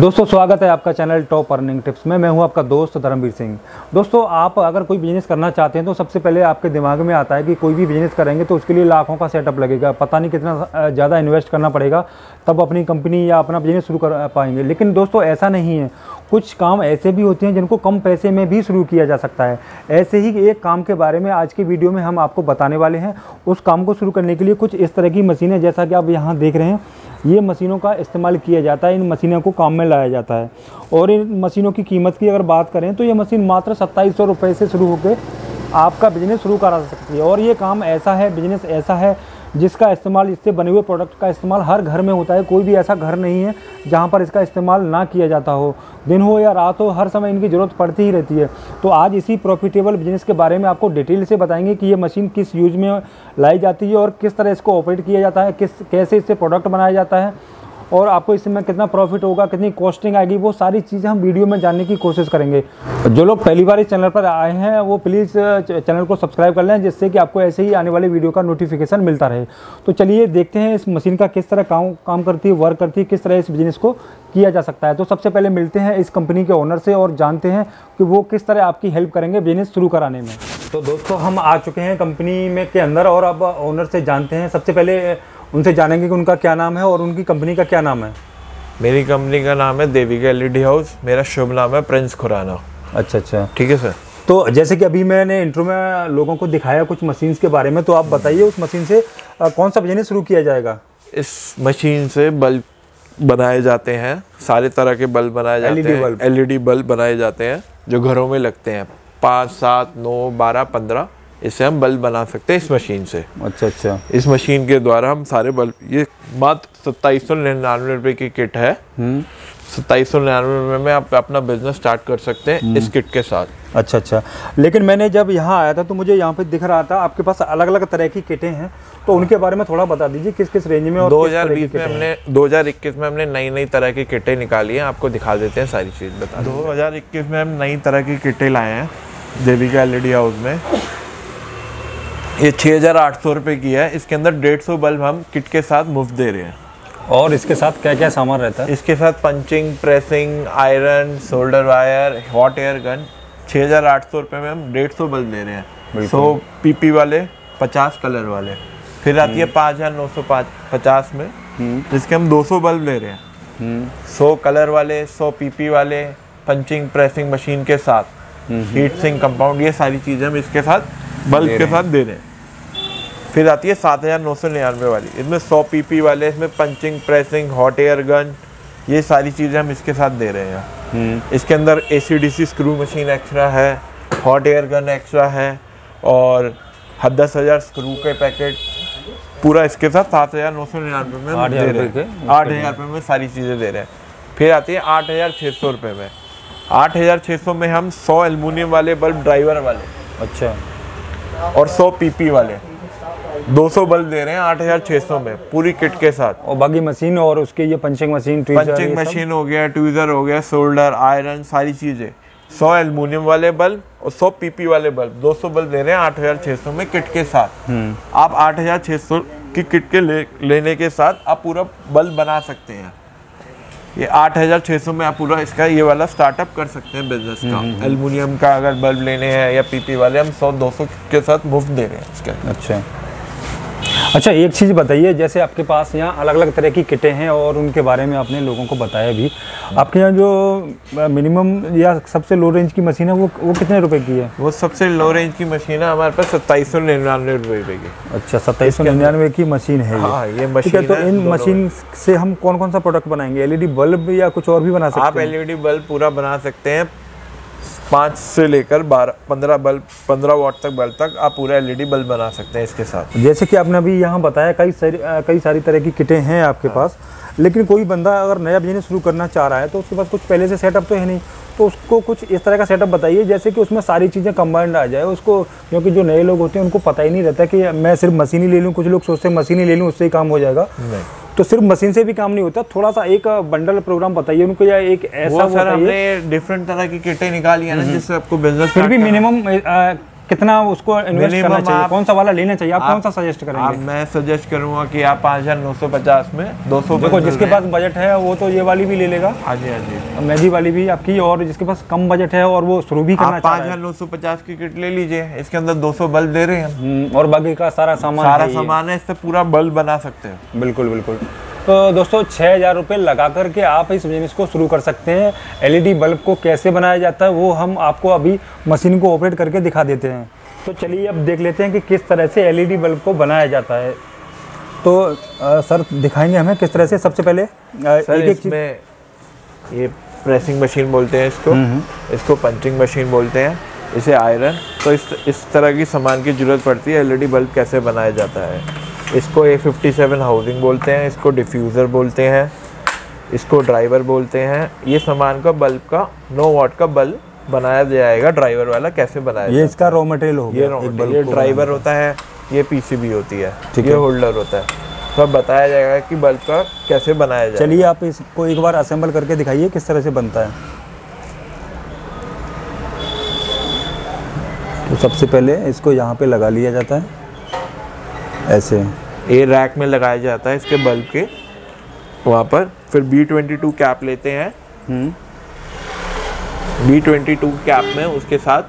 दोस्तों स्वागत है आपका चैनल टॉप अर्निंग टिप्स में। मैं हूं आपका दोस्त धर्मवीर सिंह। दोस्तों आप अगर कोई बिजनेस करना चाहते हैं तो सबसे पहले आपके दिमाग में आता है कि कोई भी बिजनेस करेंगे तो उसके लिए लाखों का सेटअप लगेगा, पता नहीं कितना ज़्यादा इन्वेस्ट करना पड़ेगा तब अपनी कंपनी या अपना बिजनेस शुरू कर पाएंगे। लेकिन दोस्तों ऐसा नहीं है, कुछ काम ऐसे भी होते हैं जिनको कम पैसे में भी शुरू किया जा सकता है। ऐसे ही एक काम के बारे में आज की वीडियो में हम आपको बताने वाले हैं। उस काम को शुरू करने के लिए कुछ इस तरह की मशीनें, जैसा कि आप यहाँ देख रहे हैं, ये मशीनों का इस्तेमाल किया जाता है, इन मशीनों को काम में लाया जाता है। और इन मशीनों की कीमत की अगर बात करें तो ये मशीन मात्र 2700 रुपये से शुरू होकर आपका बिजनेस शुरू करा सकती है। और ये काम ऐसा है, बिजनेस ऐसा है जिसका इस्तेमाल, इससे बने हुए प्रोडक्ट का इस्तेमाल हर घर में होता है। कोई भी ऐसा घर नहीं है जहाँ पर इसका इस्तेमाल ना किया जाता हो। दिन हो या रात हो, हर समय इनकी ज़रूरत पड़ती ही रहती है। तो आज इसी प्रॉफिटेबल बिजनेस के बारे में आपको डिटेल से बताएंगे कि ये मशीन किस यूज़ में लाई जाती है और किस तरह इसको ऑपरेट किया जाता है, कैसे इससे प्रोडक्ट बनाया जाता है और आपको इसमें कितना प्रॉफिट होगा, कितनी कॉस्टिंग आएगी, वो सारी चीज़ें हम वीडियो में जानने की कोशिश करेंगे। जो लोग पहली बार इस चैनल पर आए हैं वो प्लीज़ चैनल को सब्सक्राइब कर लें, जिससे कि आपको ऐसे ही आने वाले वीडियो का नोटिफिकेशन मिलता रहे। तो चलिए देखते हैं इस मशीन का किस तरह काम करती है, वर्क करती है, किस तरह इस बिजनेस को किया जा सकता है। तो सबसे पहले मिलते हैं इस कंपनी के ओनर से और जानते हैं कि वो किस तरह आपकी हेल्प करेंगे बिजनेस शुरू कराने में। तो दोस्तों हम आ चुके हैं कंपनी में के अंदर और अब ओनर से जानते हैं। सबसे पहले उनसे जानेंगे कि उनका क्या नाम है और उनकी कंपनी का क्या नाम है। मेरी कंपनी का नाम है देवी के एलईडी हाउस। मेरा शुभ नाम है प्रिंस खुराना। अच्छा अच्छा, ठीक है सर। तो जैसे कि अभी मैंने इंट्रो में लोगों को दिखाया कुछ मशीन्स के बारे में, तो आप बताइए उस मशीन से कौन सा बिजनेस शुरू किया जाएगा। इस मशीन से बल्ब बनाए जाते हैं, सारे तरह के बल्ब बनाए जाते हैं। एलईडी बल्ब बनाए जाते हैं जो घरों में लगते हैं। 5, 7, 9, 12, 15 इससे हम बल्ब बना सकते हैं इस मशीन से। अच्छा अच्छा। इस मशीन के द्वारा हम सारे बल्ब, ये मात्र 2799 रुपये की किट है। 2799 में आप अपना बिजनेस स्टार्ट कर सकते हैं इस किट के साथ। अच्छा अच्छा। लेकिन मैंने जब यहाँ आया था तो मुझे यहाँ पे दिख रहा था आपके पास अलग अलग तरह की किटें हैं, तो उनके बारे में थोड़ा बता दीजिए किस किस रेंज में। 2020 में हमने 2021 में हमने नई नई तरह की किटें निकाली हैं, आपको दिखा देते हैं सारी चीज़ बता। 2021 में हम नई तरह की किटें लाए हैं देवी के एलईडी हाउस में। ये 6800 रुपये की है। इसके अंदर 150 बल्ब हम किट के साथ मुफ्त दे रहे हैं। और इसके साथ क्या क्या सामान रहता है? इसके साथ punching, pressing, iron, solder wire, hot air gun. 6800 रुपये में हम 150 बल्ब दे रहे हैं। 100 PP वाले, 50 कलर वाले। फिर आती है 5950 में, जिसके हम 200 बल्ब ले रहे हैं। 100 कलर वाले, 100 PP वाले, पंचिंग प्रेसिंग मशीन के साथ, हीट सिंक कंपाउंड, ये सारी चीज़ें हम इसके साथ बल्ब के साथ दे रहे हैं। फिर आती है 7999 वाली। इसमें 100 PP वाले, इसमें punching pressing, hot air gun, ये सारी चीज़ें हम इसके साथ दे रहे हैं। इसके अंदर AC DC screw machine extra है, हॉट एयर गन एक्स्ट्रा है और 10,000 स्क्रू के पैकेट, पूरा इसके साथ 7999 में 8,000 रुपये में सारी चीज़ें दे रहे हैं। फिर आती है 8,600 रुपये में। 8,600 में हम 100 एल्युमिनियम वाले बल्ब, ड्राइवर वाले, अच्छा, और 100 PP वाले 200 बल्ब दे रहे हैं 8600 में, पूरी किट के साथ। और बाकी मशीन और उसके ये पंचिंग मशीन, पंचिंग मशीन हो गया, ट्वीजर हो गया, सोल्डर, आयरन, सारी चीज़ें। 100 एल्युमिनियम वाले बल्ब और 100 PP वाले बल्ब, 200 बल्ब दे रहे हैं 8600 में किट के साथ। आप 8600 की किट के लेने के साथ आप पूरा बल्ब बना सकते हैं। ये 8600 में आप पूरा इसका ये वाला स्टार्टअप कर सकते हैं बिजनेस का। एल्युमिनियम का अगर बल्ब लेने हैं या PP वाले, हम 100-200 के साथ मुफ्त दे रहे हैं इसके। अच्छा अच्छा, एक चीज़ बताइए, जैसे आपके पास यहाँ अलग अलग तरह की किटें हैं और उनके बारे में आपने लोगों को बताया भी, आपके यहाँ जो मिनिमम या सबसे लो रेंज की मशीन है वो कितने रुपए की है? वो सबसे लो रेंज की मशीन है हमारे पास 2799 रुपये की। अच्छा, 2799 की मशीन है। हाँ, ये मशीन है। तो इन मशीन से हम कौन कौन सा प्रोडक्ट बनाएंगे? LED बल्ब या कुछ और भी बना सकते हैं? आप LED बल्ब पूरा बना सकते हैं। 5 से लेकर 12-15 बल्ब, 15 वाट तक बल्ब तक आप पूरा LED बल्ब बना सकते हैं इसके साथ। जैसे कि आपने अभी यहाँ बताया कई सारी तरह की किटें हैं आपके पास। लेकिन कोई बंदा अगर नया बिजनेस शुरू करना चाह रहा है तो उसके पास कुछ पहले से सेटअप तो है नहीं, तो उसको कुछ इस तरह का सेटअप बताइए जैसे कि उसमें सारी चीज़ें कंबाइंड आ जाए उसको। क्योंकि जो नए लोग होते हैं उनको पता ही नहीं रहता कि मैं सिर्फ मशीन ही ले लूँ। कुछ लोग सोचते हैं मशीन ही ले लूँ उससे ही काम हो जाएगा, तो सिर्फ मशीन से भी काम नहीं होता। थोड़ा सा एक बंडल प्रोग्राम बताइए उनको, या एक ऐसा वो सर हमने डिफरेंट तरह की किटें निकाली है ना जिससे आपको बिजनेस। फिर भी मिनिमम कितना उसको इन्वेस्ट करना चाहिए, कौन सा वाला लेना चाहिए, आप कौन सा सजेस्ट करेंगे? मैं सजेस्ट करूंगा कि आप 5,950 में 200 देखो, जिसके पास बजट है वो तो ये वाली भी ले लेगा। हाँ जी, हाँ जी, मैजी वाली भी आपकी। और जिसके पास कम बजट है और वो शुरू भी करना चाहता है, 5,950 की किट ले लीजिए, इसके अंदर 200 बल्ब दे रहे हैं और बाकी का सारा सामान है, इससे पूरा बल्ब बना सकते हैं। बिल्कुल बिल्कुल। तो दोस्तों 6,000 रुपये लगा करके आप इस बिजनेस को शुरू कर सकते हैं। एलईडी बल्ब को कैसे बनाया जाता है वो हम आपको अभी मशीन को ऑपरेट करके दिखा देते हैं। तो चलिए अब देख लेते हैं कि किस तरह से एलईडी बल्ब को बनाया जाता है। तो सर दिखाएंगे हमें किस तरह से? सबसे पहले इसमें ये प्रेसिंग मशीन बोलते हैं इसको, इसको पंचिंग मशीन बोलते हैं, इसे आयरन। तो इस तरह की सामान की जरूरत पड़ती है। एलईडी बल्ब कैसे बनाया जाता है, इसको A57 हाउसिंग बोलते हैं, इसको डिफ्यूज़र बोलते हैं, इसको ड्राइवर बोलते हैं। ये सामान का बल्ब का 9 वाट का बल्ब बनाया जाएगा। ड्राइवर वाला कैसे बनाया जाएगा? ये इसका रॉ मटेरियल होगा। ये ड्राइवर होता है, ये पीसीबी होती है, ये होल्डर होता है। तो बताया जाएगा कि बल्ब का कैसे बनाया जाए। चलिए आप इसको एक बार असेंबल करके दिखाइए किस तरह से बनता है। तो सबसे पहले इसको यहाँ पे लगा लिया जाता है, ऐसे ये रैक में लगाया जाता है इसके बल्ब के वहाँ पर। फिर B22 कैप लेते हैं, B22 कैप में उसके साथ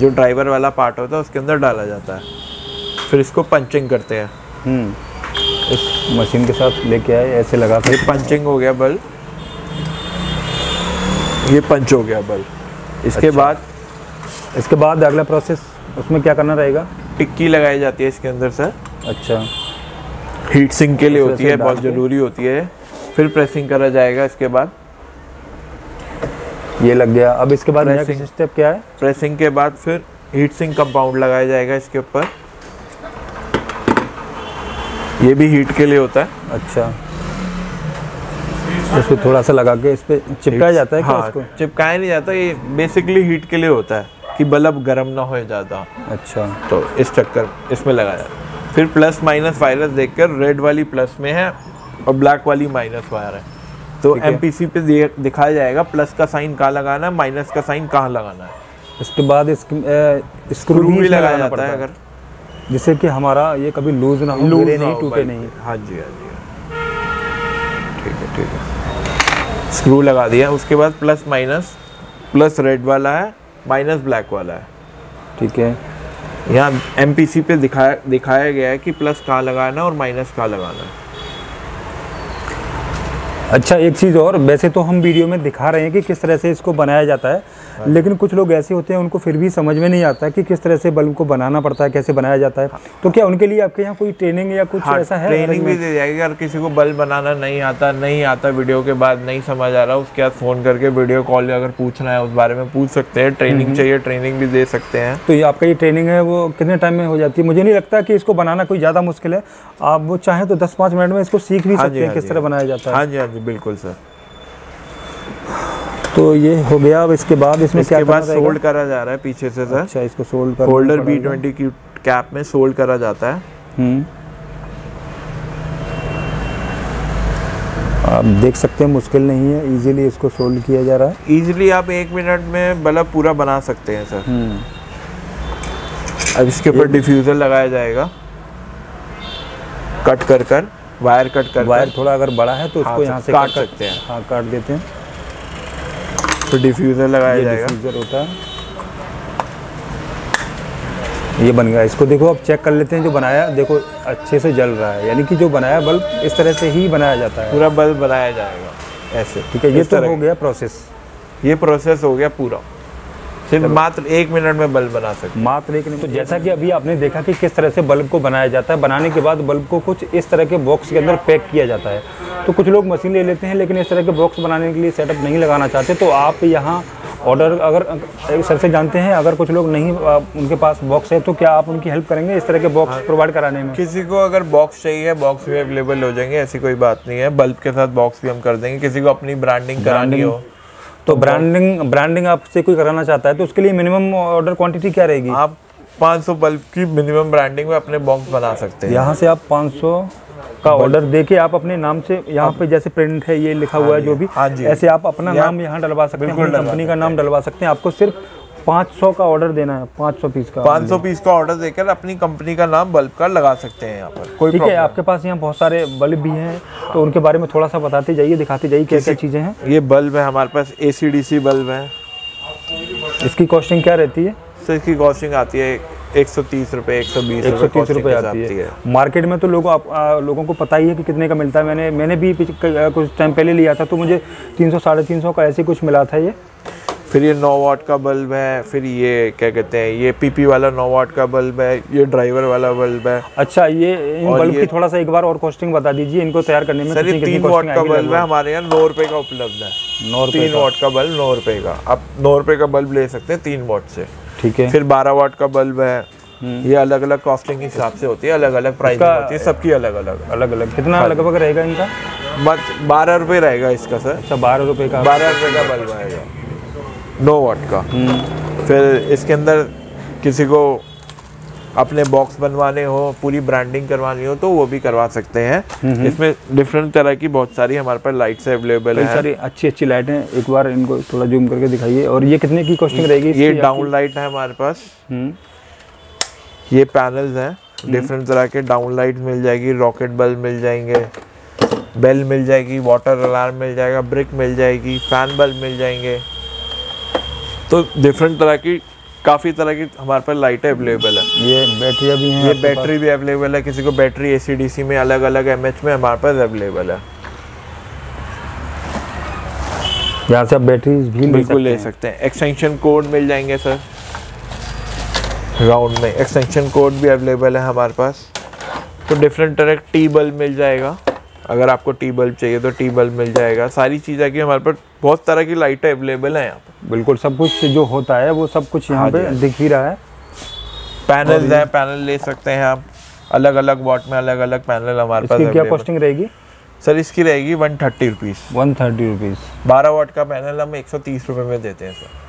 जो ड्राइवर वाला पार्ट होता है उसके अंदर डाला जाता है। फिर इसको पंचिंग करते हैं, इस मशीन के साथ लेके आए, ऐसे लगा। फिर पंचिंग हो गया बल्ब, ये पंच हो गया बल्ब। इसके बाद अगला प्रोसेस उसमें क्या करना रहेगा? टिक्की लगाई जाती है इसके अंदर सर। अच्छा, हीट सिंक के लिए होती है, बहुत ज़रूरी होती है। फिर प्रेसिंग करा जाएगा। इसके बाद ये लग गया। अब इसके बाद नेक्स्ट स्टेप क्या है? प्रेसिंग के बाद फिर हीट सिंक कंपाउंड लगाया जाएगा इसके ऊपर, ये भी हीट के लिए होता है। अच्छा, इसको थोड़ा सा लगा के इस पर चिपकाया जाता है? हाँ, चिपकाया नहीं जाता, ये बेसिकली हीट के लिए होता है कि बल्ब गर्म ना हो ज़्यादा। अच्छा, तो इस चक्कर इसमें लगाया। फिर प्लस माइनस वायरस देखकर, रेड वाली प्लस में है और ब्लैक वाली माइनस वायर है, तो MPC पे दिखाया जाएगा प्लस का साइन कहाँ लगाना है, माइनस का साइन कहाँ लगाना है। इसके बाद स्क्रू भी लगाया जाता है अगर, जिससे कि हमारा ये कभी लूज ना हो, लूज नहीं, टूटे नहीं। हाँ जी, हाँ जी, ठीक है ठीक है। स्क्रू लगा दिया। उसके बाद प्लस माइनस, प्लस रेड वाला है, माइनस ब्लैक वाला है, ठीक है। यहाँ MPC पे दिखाया गया है कि प्लस कहाँ लगाना है और माइनस कहाँ लगाना है। अच्छा, एक चीज़ और, वैसे तो हम वीडियो में दिखा रहे हैं कि किस तरह से इसको बनाया जाता है, लेकिन कुछ लोग ऐसे होते हैं उनको फिर भी समझ में नहीं आता कि किस तरह से बल्ब को बनाना पड़ता है, कैसे बनाया जाता है। तो क्या उनके लिए आपके यहाँ कोई ट्रेनिंग या कुछ ऐसा है? ट्रेनिंग भी दी जाएगी। अगर किसी को बल्ब बनाना नहीं आता वीडियो के बाद नहीं समझ आ रहा, उसके बाद फ़ोन करके वीडियो कॉल अगर पूछना है उस बारे में पूछ सकते हैं। ट्रेनिंग चाहिए, ट्रेनिंग भी दे सकते हैं। तो ये आपका ये ट्रेनिंग है वो कितने टाइम में हो जाती है? मुझे नहीं लगता कि इसको बनाना कोई ज़्यादा मुश्किल है, आप वो चाहें तो 10-5 मिनट में इसको सीख भी सकते हैं किस तरह बनाया जाता है। हाँ जी, हाँ जी, बिल्कुल सर। तो ये हो गया। अब इसके बाद इसमें क्या करना रहेगा? सोल्ड करा जा रहा है पीछे से सर। अच्छा, इसको सोल्ड कर, होल्डर B20 की कैप में सोल्ड करा जाता है। आप देख सकते हैं मुश्किल नहीं है, इजीली इसको सोल्ड किया जा रहा है। इजीली आप 1 मिनट में बल्ब पूरा बना सकते हैं सर। अब इसके ऊपर डिफ्यूज़र लगाया जाएगा, कट कर कर वायर कट कर, वायर थोड़ा अगर बड़ा है तो उसको यहाँ से काट सकते हैं। हाँ, काट देते हैं। फिर डिफ्यूज़र लगाया जाएगा, डिफ्यूज़र होता है। ये बन गया। इसको देखो अब चेक कर लेते हैं, जो बनाया देखो अच्छे से जल रहा है, यानी कि जो बनाया बल्ब इस तरह से ही बनाया जाता है, पूरा बल्ब बनाया जाएगा ऐसे, ठीक है। ये तो हो गया प्रोसेस, ये प्रोसेस हो गया पूरा, सिर्फ मात्र 1 मिनट में बल्ब बना सकते हैं। मात्र 1 मिनट। तो जैसा कि अभी आपने देखा कि किस तरह से बल्ब को बनाया जाता है। बनाने के बाद बल्ब को कुछ इस तरह के बॉक्स के अंदर पैक किया जाता है। तो कुछ लोग मशीन ले लेते हैं, लेकिन इस तरह के बॉक्स बनाने के लिए सेटअप नहीं लगाना चाहते। तो आप यहाँ ऑर्डर अगर सर से जानते हैं, अगर कुछ लोग नहीं उनके पास बॉक्स है तो क्या आप उनकी हेल्प करेंगे इस तरह के बॉक्स प्रोवाइड कराने में? किसी को अगर बॉक्स चाहिए, बॉक्स भी अवेलेबल हो जाएंगे, ऐसी कोई बात नहीं है। बल्ब के साथ बॉक्स भी हम कर देंगे। किसी को अपनी ब्रांडिंग करानी हो तो ब्रांडिंग आपसे कोई कराना चाहता है तो उसके लिए मिनिमम ऑर्डर क्वांटिटी क्या रहेगी? आप 500 बल्ब की मिनिमम ब्रांडिंग में अपने बॉक्स बना सकते हैं। यहाँ से आप 500 का ऑर्डर देके आप अपने नाम से यहाँ पे जैसे प्रिंट है ये लिखा हुआ है जो भी, ऐसे आप अपना नाम यहाँ डलवा सकते हैं, कंपनी का नाम डलवा सकते हैं। आपको सिर्फ 500 का ऑर्डर देना है, 500 पीस का, 500 पीस का ऑर्डर देकर अपनी कंपनी का नाम बल्ब का लगा सकते हैं यहाँ पर, कोई ठीक है। आपके पास यहाँ बहुत सारे बल्ब भी हैं, तो उनके बारे में थोड़ा सा बताते जाइए, दिखाते जाइए क्या क्या चीज़ें हैं। ये बल्ब है हमारे पास, एसीडीसी बल्ब है। इसकी कॉस्टिंग क्या रहती है? सर इसकी कॉस्टिंग आती है 130 रुपये, 120 रुपये आती है। मार्केट में तो लोगों को पता ही है कि कितने का मिलता है। मैंने भी कुछ टाइम पहले लिया था तो मुझे 300 साढ़े 300 का ऐसे कुछ मिला था ये। फिर ये 9 वाट का बल्ब है, फिर ये क्या कहते हैं, ये पीपी वाला 9 वाट का बल्ब है, ये ड्राइवर वाला बल्ब है। अच्छा, ये इन बल्ब की थोड़ा सा एक बार और कॉस्टिंग बता दीजिए, इनको तैयार करने में। सर ये 3 वाट का बल्ब है हमारे यहाँ 9 रुपये का उपलब्ध है। 3 वाट का बल्ब 9 रुपये का, आप 9 रुपये का बल्ब ले सकते हैं 3 वाट से, ठीक है। फिर 12 वाट का बल्ब है, ये अलग अलग कॉस्टिंग के हिसाब से होती है, अलग अलग प्राइस होती है सबकी, अलग अलग। कितना लगभग रहेगा इनका? बस 12 रुपये रहेगा इसका सर। अच्छा, 12 रुपये का, 12 रुपये का बल्ब आएगा 9 वाट का। फिर इसके अंदर किसी को अपने बॉक्स बनवाने हो, पूरी ब्रांडिंग करवानी हो तो वो भी करवा सकते हैं। इसमें डिफरेंट तरह की बहुत सारी हमारे पास लाइट्स अवेलेबल है, सारी अच्छी अच्छी लाइटें। एक बार इनको थोड़ा जूम करके दिखाइए। और ये कितने की कॉस्टिंग रहेगी? ये डाउन लाइट है हमारे पास, ये पैनल्स हैं डिफरेंट तरह के, डाउन लाइट मिल जाएगी, रॉकेट बल्ब मिल जाएंगे, बेल मिल जाएगी, वाटर अलार्म मिल जाएगा, ब्रिक मिल जाएगी, फैन बल्ब मिल जाएंगे। तो डिफरेंट तरह की, काफ़ी तरह की हमारे पास लाइटें अवेलेबल है। ये बैटरियाँ भी हैं, ये बैटरी भी अवेलेबल है, किसी को बैटरी एसीडीसी में, अलग अलग एमएच में हमारे पास अवेलेबल है। यहाँ से आप बैटरीज भी बिल्कुल ले सकते हैं। एक्सटेंशन कोड मिल जाएंगे सर, राउंड में एक्सटेंशन कोड भी अवेलेबल है हमारे पास। तो डिफरेंट तरह का टी बल्ब मिल जाएगा, अगर आपको टी बल्ब चाहिए तो टी बल्ब मिल जाएगा। सारी चीज़ें की हमारे पास बहुत तरह की लाइटें अवेलेबल हैं यहाँ पर। बिल्कुल सब कुछ जो होता है वो सब कुछ यहाँ पे दिख ही रहा है। पैनल है, पैनल ले सकते हैं आप, अलग अलग वाट में अलग अलग पैनल हमारे पास। क्या कॉस्टिंग रहेगी सर? इसकी रहेगी 130 रुपीज़। 130 रुपीज़। 12 वाट का पैनल हम 130 रुपये में देते हैं सर।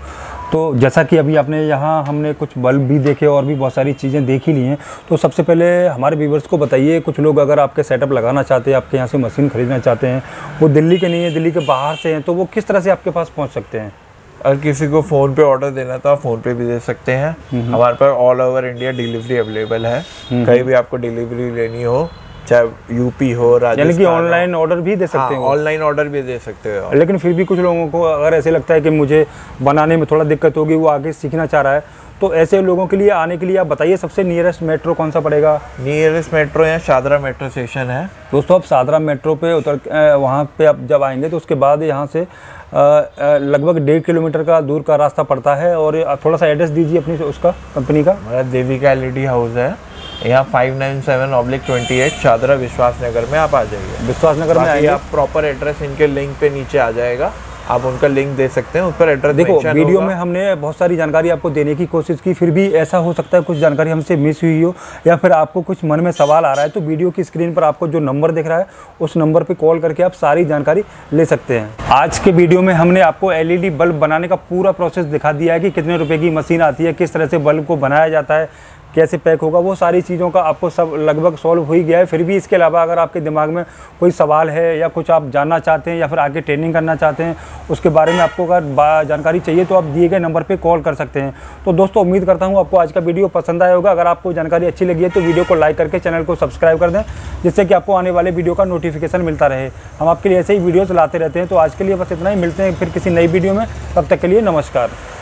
तो जैसा कि अभी आपने यहाँ हमने कुछ बल्ब भी देखे और भी बहुत सारी चीज़ें देखी ली हैं, तो सबसे पहले हमारे व्यूवर्स को बताइए, कुछ लोग अगर आपके सेटअप लगाना चाहते हैं, आपके यहाँ से मशीन खरीदना चाहते हैं, वो दिल्ली के नहीं है, दिल्ली के बाहर से हैं, तो वो किस तरह से आपके पास पहुँच सकते हैं? अगर किसी को फ़ोन पे ऑर्डर देना तो आप फ़ोन पे भी दे सकते हैं, हमारे पास all over India delivery available है। कहीं भी आपको डिलीवरी लेनी हो, चाहे यूपी हो, राजस्थान, यानी कि ऑनलाइन ऑर्डर भी दे सकते हैं। ऑनलाइन ऑर्डर भी दे सकते हो। लेकिन फिर भी कुछ लोगों को अगर ऐसे लगता है कि मुझे बनाने में थोड़ा दिक्कत होगी, वो आगे सीखना चाह रहा है, तो ऐसे लोगों के लिए आने के लिए आप बताइए, सबसे नियरेस्ट मेट्रो कौन सा पड़ेगा? नियरेस्ट मेट्रो यहाँ शादरा मेट्रो स्टेशन है दोस्तों। आप शादरा मेट्रो पे उतर, वहाँ पे आप जब आएंगे तो उसके बाद यहाँ से लगभग 1.5 किलोमीटर का दूर का रास्ता पड़ता है। और थोड़ा सा एड्रेस दीजिए अपनी, उसका कंपनी का। हमारा देवी का एलईडी हाउस है, यहाँ 597/28 शादरा विश्वास नगर में आप आ जाइए। विश्वास नगर में आइए, आप प्रॉपर एड्रेस इनके लिंक पे नीचे आ जाएगा, आप उनका लिंक दे सकते हैं, उस पर एड्रेस। देखो वीडियो में हमने बहुत सारी जानकारी आपको देने की कोशिश की, फिर भी ऐसा हो सकता है कुछ जानकारी हमसे मिस हुई हो या फिर आपको कुछ मन में सवाल आ रहा है, तो वीडियो की स्क्रीन पर आपको जो नंबर दिख रहा है उस नंबर पे कॉल करके आप सारी जानकारी ले सकते हैं। आज के वीडियो में हमने आपको एलईडी बल्ब बनाने का पूरा प्रोसेस दिखा दिया है कि कितने रुपये की मशीन आती है, किस तरह से बल्ब को बनाया जाता है, कैसे पैक होगा, वो सारी चीज़ों का आपको सब लगभग सॉल्व हो ही गया है। फिर भी इसके अलावा अगर आपके दिमाग में कोई सवाल है या कुछ आप जानना चाहते हैं या फिर आगे ट्रेनिंग करना चाहते हैं, उसके बारे में आपको अगर जानकारी चाहिए तो आप दिए गए नंबर पे कॉल कर सकते हैं। तो दोस्तों उम्मीद करता हूँ आपको आज का वीडियो पसंद आया होगा। अगर आपको जानकारी अच्छी लगी है तो वीडियो को लाइक करके चैनल को सब्सक्राइब कर दें, जिससे कि आपको आने वाले वीडियो का नोटिफिकेशन मिलता रहे। हम आपके लिए ऐसे ही वीडियोज़ लाते रहते हैं। तो आज के लिए बस इतना ही, मिलते हैं फिर किसी नई वीडियो में, तब तक के लिए नमस्कार।